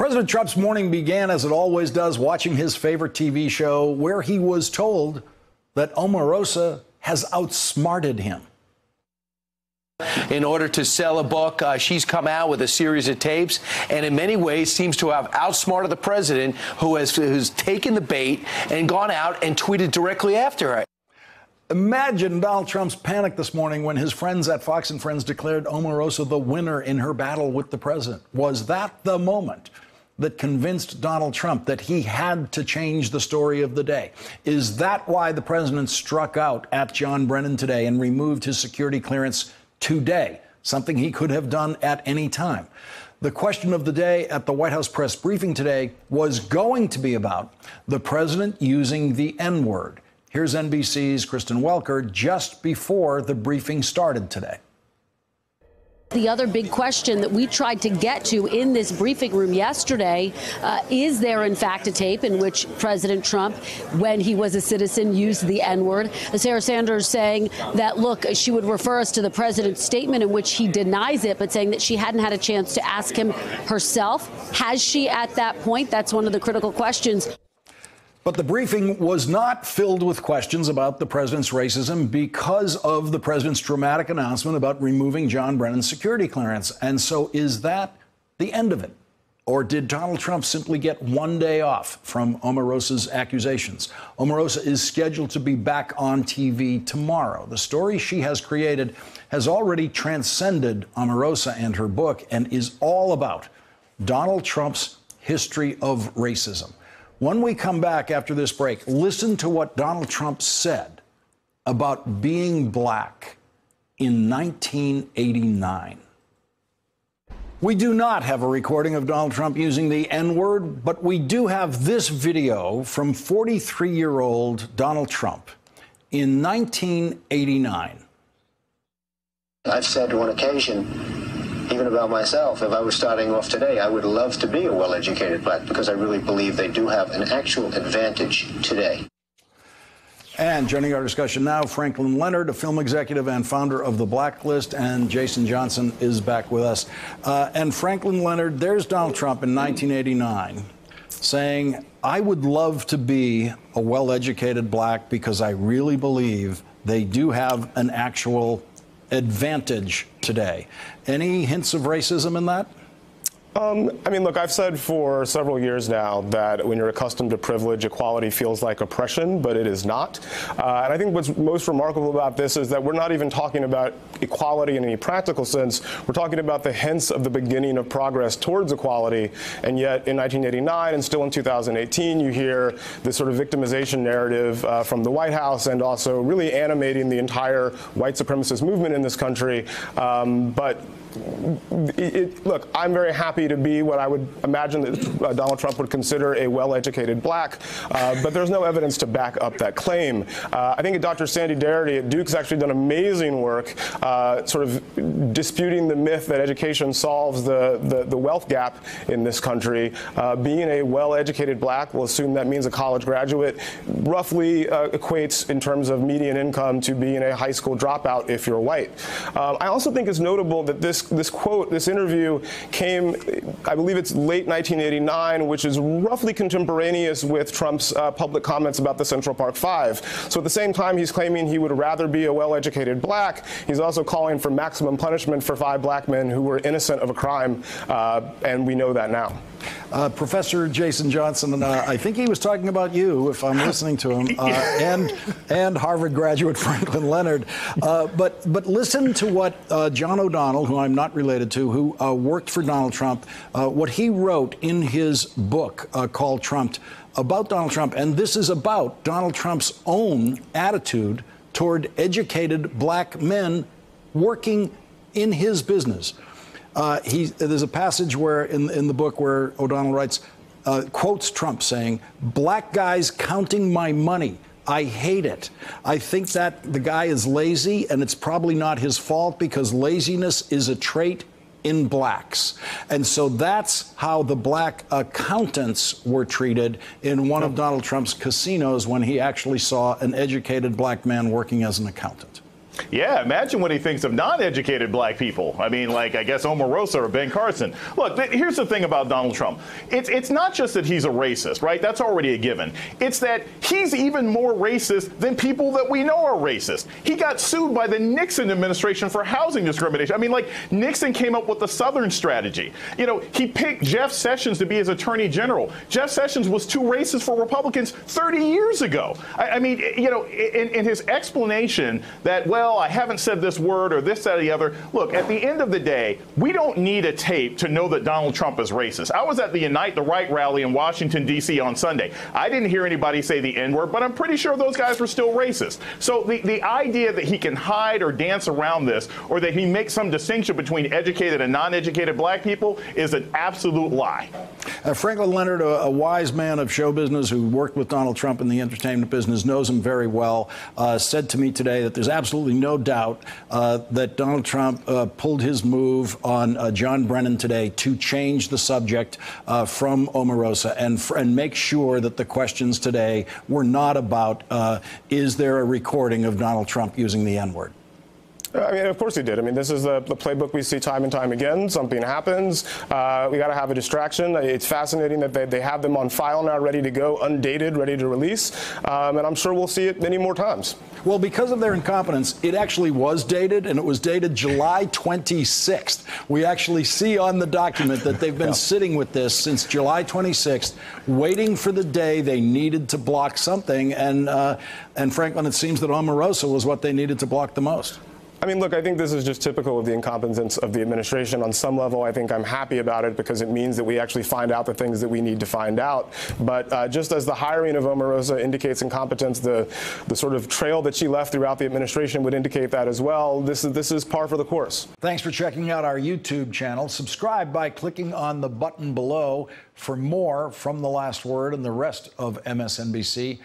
President Trump's morning began, as it always does, watching his favorite TV show, where he was told that Omarosa has outsmarted him. In order to sell a book, she's come out with a series of tapes, and in many ways seems to have outsmarted the president, who's taken the bait and gone out and tweeted directly after her. Imagine Donald Trump's panic this morning when his friends at Fox and Friends declared Omarosa the winner in her battle with the president. Was that the moment that convinced Donald Trump that he had to change the story of the day? Is that why the president struck out at John Brennan today and removed his security clearance today, something he could have done at any time? The question of the day at the White House press briefing today was going to be about the president using the N-word. Here's NBC's Kristen Welker just before the briefing started today. The other big question that we tried to get to in this briefing room yesterday, is there in fact a tape in which President Trump, when he was a citizen, used the N-word? Sarah Sanders saying that, look, she would refer us to the president's statement in which he denies it, but saying that she hadn't had a chance to ask him herself. Has she at that point? That's one of the critical questions. But the briefing was not filled with questions about the president's racism because of the president's dramatic announcement about removing John Brennan's security clearance. And so is that the end of it? Or did Donald Trump simply get one day off from Omarosa's accusations? Omarosa is scheduled to be back on TV tomorrow. The story she has created has already transcended Omarosa and her book and is all about Donald Trump's history of racism. When we come back after this break, listen to what Donald Trump said about being black in 1989. We do not have a recording of Donald Trump using the N-word, but we do have this video from 43-year-old Donald Trump in 1989. I've said on occasion, even about myself, if I were starting off today, I would love to be a well-educated black because I really believe they do have an actual advantage today. And joining our discussion now, Franklin Leonard, a film executive and founder of The Blacklist, and Jason Johnson is back with us. And Franklin Leonard, there's Donald Trump in 1989 saying, I would love to be a well-educated black because I really believe they do have an actual advantage today. Any hints of racism in that? I mean, look, I've said for several years now that when you're accustomed to privilege, equality feels like oppression, but it is not. And I think what's most remarkable about this is that we're not even talking about equality in any practical sense. We're talking about the hints of the beginning of progress towards equality. And yet in 1989 and still in 2018, you hear this sort of victimization narrative from the White House and also really animating the entire white supremacist movement in this country. Look, I'm very happy to be what I would imagine that Donald Trump would consider a well-educated black, but there's no evidence to back up that claim. I think Dr. Sandy Darity at Duke has actually done amazing work sort of disputing the myth that education solves the wealth gap in this country. Being a well-educated black, we'll assume that means a college graduate, roughly equates in terms of median income to being a high school dropout if you're white. I also think it's notable that this quote, this interview came, I believe it's late 1989, which is roughly contemporaneous with Trump's public comments about the Central Park Five. So at the same time, he's claiming he would rather be a well-educated black. He's also calling for maximum punishment for 5 black men who were innocent of a crime, and we know that now. Professor Jason Johnson, I think he was talking about you, if I'm listening to him, and Harvard graduate Franklin Leonard. But listen to what John O'Donnell, who I'm not related to, who worked for Donald Trump, what he wrote in his book called Trumped about Donald Trump. And this is about Donald Trump's own attitude toward educated black men working in his business. There's a passage where in the book where O'Donnell writes, quotes Trump saying, "Black guys counting my money. I hate it. I think that the guy is lazy, and it's probably not his fault because laziness is a trait in blacks." And so that's how the black accountants were treated in one of Donald Trump's casinos when he actually saw an educated black man working as an accountant. Yeah, imagine what he thinks of non-educated black people. I mean, like, I guess Omarosa or Ben Carson. Look, here's the thing about Donald Trump. It's not just that he's a racist, right? That's already a given. It's that he's even more racist than people that we know are racist. He got sued by the Nixon administration for housing discrimination. I mean, like, Nixon came up with the Southern strategy. You know, he picked Jeff Sessions to be his attorney general. Jeff Sessions was too racist for Republicans 30 years ago. I mean, you know, in his explanation that, well, I haven't said this word or this, that, or the other. Look, at the end of the day, we don't need a tape to know that Donald Trump is racist. I was at the Unite the Right rally in Washington, D.C. on Sunday. I didn't hear anybody say the N-word, but I'm pretty sure those guys were still racist. So the idea that he can hide or dance around this, or that he makes some distinction between educated and non-educated black people, is an absolute lie. Franklin Leonard, a wise man of show business who worked with Donald Trump in the entertainment business, knows him very well, said to me today that there's absolutely no doubt that Donald Trump pulled his move on John Brennan today to change the subject from Omarosa and make sure that the questions today were not about is there a recording of Donald Trump using the N-word. I mean, of course he did. I mean, this is the playbook we see time and time again. Something happens. We got to have a distraction. It's fascinating that they have them on file now, ready to go, undated, ready to release. And I'm sure we'll see it many more times. Well, because of their incompetence, it actually was dated, and it was dated July 26th. We actually see on the document that they've been sitting with this since July 26th, waiting for the day they needed to block something. And Franklin, it seems that Omarosa was what they needed to block the most. I mean, look, I think this is just typical of the incompetence of the administration. On some level, I think I'm happy about it because it means that we actually find out the things that we need to find out. But just as the hiring of Omarosa indicates incompetence, the sort of trail that she left throughout the administration would indicate that as well. This is par for the course. Thanks for checking out our YouTube channel. Subscribe by clicking on the button below for more from The Last Word and the rest of MSNBC.